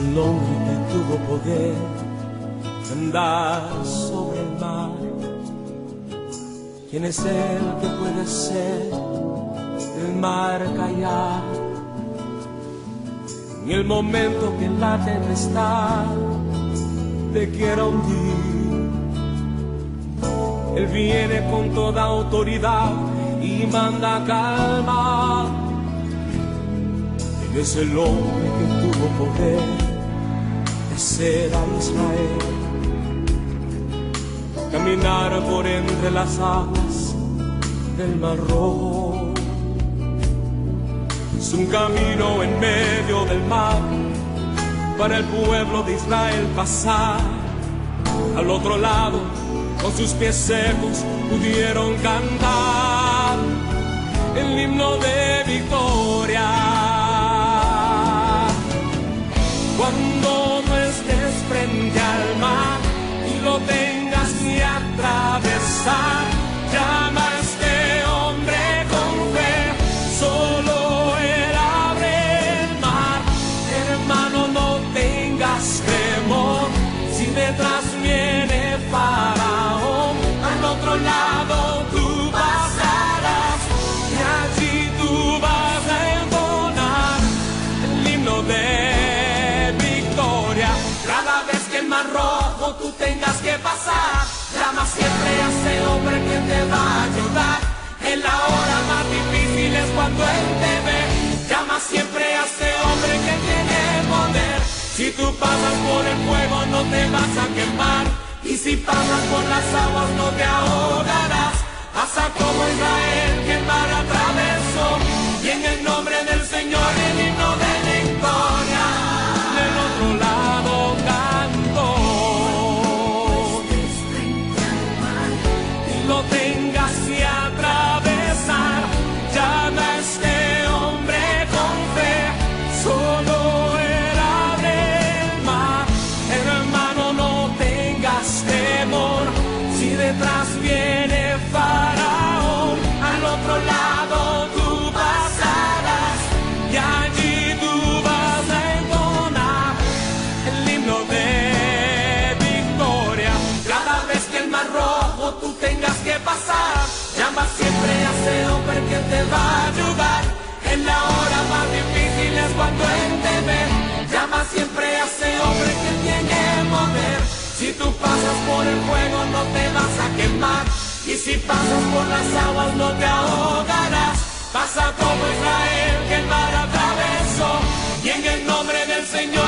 el hombre que tuvo poder de andar sobre el mar. ¿Quién es el que puede hacer el mar callar? En el momento que la tempestad te quiera hundir, Él viene con toda autoridad y manda calma. Él es el hombre que tuvo poder de hacer a Israel caminar por entre las aguas del Mar Rojo. Es un camino en medio del mar para el pueblo de Israel pasar al otro lado. Con sus pies secos pudieron cantar el himno de victoria. Cuando no estés frente al mar y lo tengas que atravesar, llama a este hombre con fe, solo Él abre el mar. Hermano, no tengas temor, si detrás viene Faraón, al otro lado tú pasarás y allí tú vas a entonar el himno de Mar Rojo tú tengas que pasar, llama siempre a ese hombre que te va a ayudar. En la hora más difícil es cuando Él te ve, llama siempre a ese hombre que tiene poder. Si tú pasas por el fuego no te vas a quemar, y si pasas por las aguas no te ahogarás. Pasa como Israel que el mar atravesó, y en el nombre del Señor el himno de victoria del otro lado tengas que atravesar, llama a este hombre con fe, solo Él abre el mar. Hermano, no tengas temor, si detrás viene Faraón, al otro lado tú pasarás y allí tú vas a entonar el himno de victoria. Cada vez que el Mar Rojo tú tengas que pasar, llama siempre a ese hombre que te va a ayudar. En la hora más difícil es cuando Él te ve, llama siempre a ese hombre que tiene poder. Si tú pasas por el fuego no te vas a quemar, y si pasas por las aguas no te ahogarás. Pasa como Israel que el mar atravesó, y en el nombre del Señor